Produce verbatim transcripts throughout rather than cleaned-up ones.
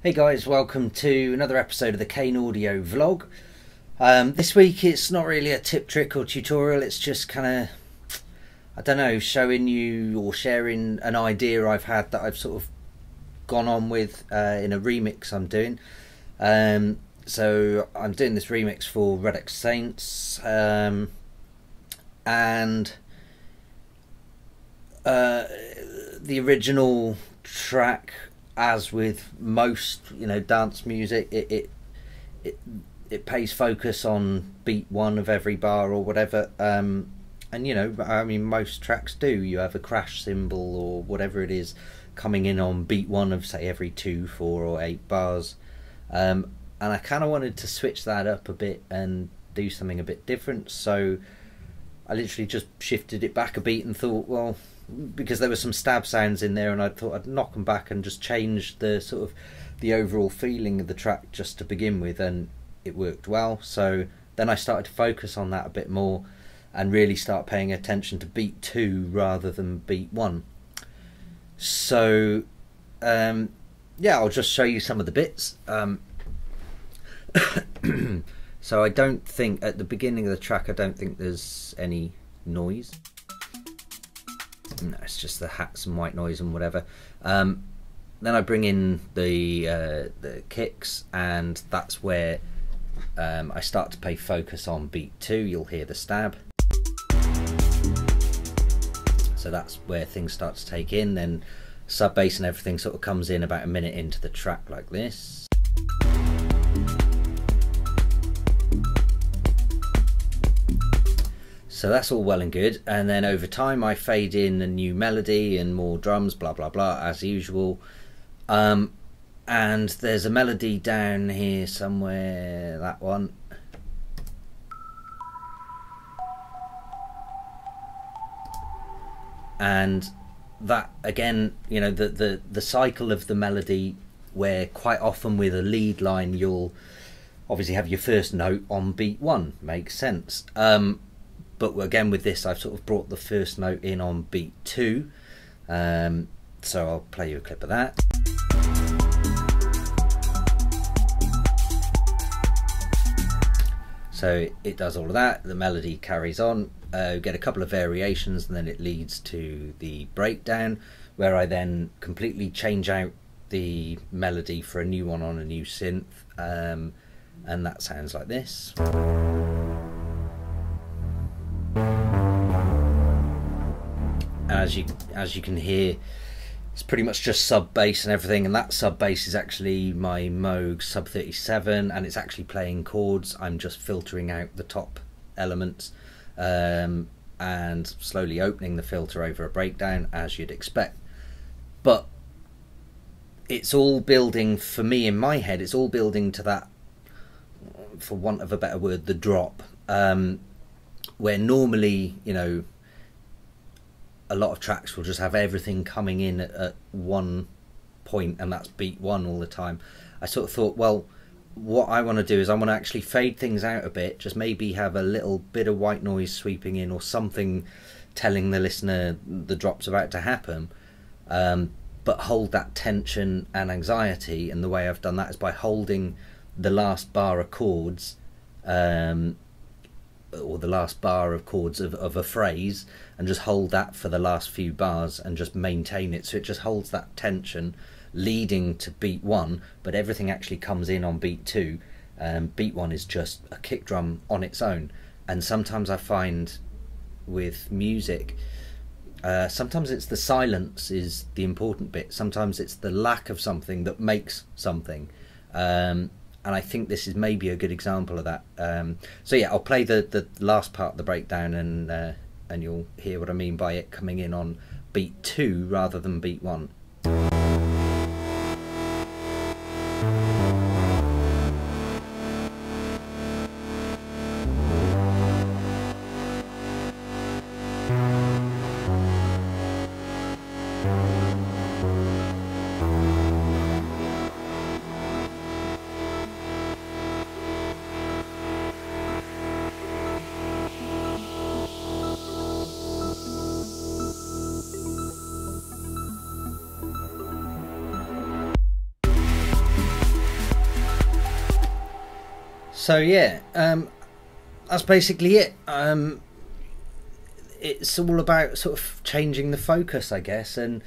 Hey guys, welcome to another episode of the Kane Audio Vlog. Um, this week it's not really a tip, trick or tutorial, it's just kind of, I don't know, showing you or sharing an idea I've had that I've sort of gone on with uh, in a remix I'm doing. Um, so I'm doing this remix for Redux Saints um, and uh, the original track. As with most, you know, dance music, it, it it it pays focus on beat one of every bar or whatever, um, and you know, I mean, most tracks do. You have a crash cymbal or whatever it is coming in on beat one of say every two, four, or eight bars, um, and I kind of wanted to switch that up a bit and do something a bit different. So I literally just shifted it back a beat and thought, well. Because there were some stab sounds in there and I thought I'd knock them back and just change the sort of the overall feeling of the track just to begin with, and it worked well. So then I started to focus on that a bit more and really start paying attention to beat two rather than beat one. So um, yeah, I'll just show you some of the bits. Um, so I don't think at the beginning of the track I don't think there's any noise. No, it's just the hats and white noise and whatever. Um, then I bring in the uh, the kicks, and that's where um, I start to pay focus on beat two. You'll hear the stab, so that's where things start to take in. Then sub bass and everything sort of comes in about a minute into the track, like this. So that's all well and good, and then over time I fade in a new melody and more drums, blah blah blah, as usual. Um, and there's a melody down here somewhere, that one. And that again, you know, the, the, the cycle of the melody, where quite often with a lead line you'll obviously have your first note on beat one, makes sense. Um, But again, with this, I've sort of brought the first note in on beat two. Um, so I'll play you a clip of that. So it does all of that. The melody carries on. Uh, we get a couple of variations, and then it leads to the breakdown, where I then completely change out the melody for a new one on a new synth. Um, and that sounds like this. As you as you can hear, it's pretty much just sub bass and everything, and that sub bass is actually my Moog Sub thirty-seven, and it's actually playing chords. I'm just filtering out the top elements um, and slowly opening the filter over a breakdown, as you'd expect. But it's all building, for me in my head, it's all building to that, for want of a better word, the drop, um, where normally, you know, a lot of tracks will just have everything coming in at, at one point, and that's beat one all the time. I sort of thought, well, what I want to do is I want to actually fade things out a bit, just maybe have a little bit of white noise sweeping in or something telling the listener the drop's about to happen, um, but hold that tension and anxiety. And the way I've done that is by holding the last bar of chords, um, or the last bar of chords of, of a phrase, and just hold that for the last few bars and just maintain it, so it just holds that tension leading to beat one, but everything actually comes in on beat two. Um, beat one is just a kick drum on its own, and sometimes I find with music, uh, sometimes it's the silence is the important bit, sometimes it's the lack of something that makes something. Um, And I think this is maybe a good example of that. Um, so yeah, I'll play the, the last part of the breakdown, and uh, and you'll hear what I mean by it coming in on beat two rather than beat one. So yeah, um, that's basically it. Um, it's all about sort of changing the focus, I guess, and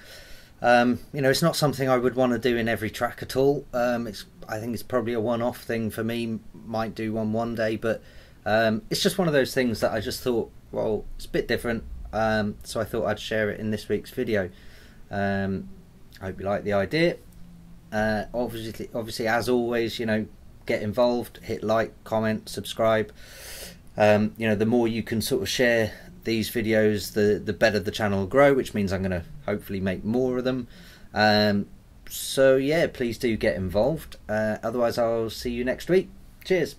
um, you know, it's not something I would want to do in every track at all. Um, it's I think it's probably a one-off thing for me. Might do one one day, but um, it's just one of those things that I just thought, well, it's a bit different. Um, so I thought I'd share it in this week's video. Um, I hope you like the idea. Uh, obviously, obviously, as always, you know, get involved, hit like, comment, subscribe. Um, you know, the more you can sort of share these videos, the the better the channel will grow, which means I'm going to hopefully make more of them. Um, so yeah, please do get involved. Uh, otherwise, I'll see you next week. Cheers.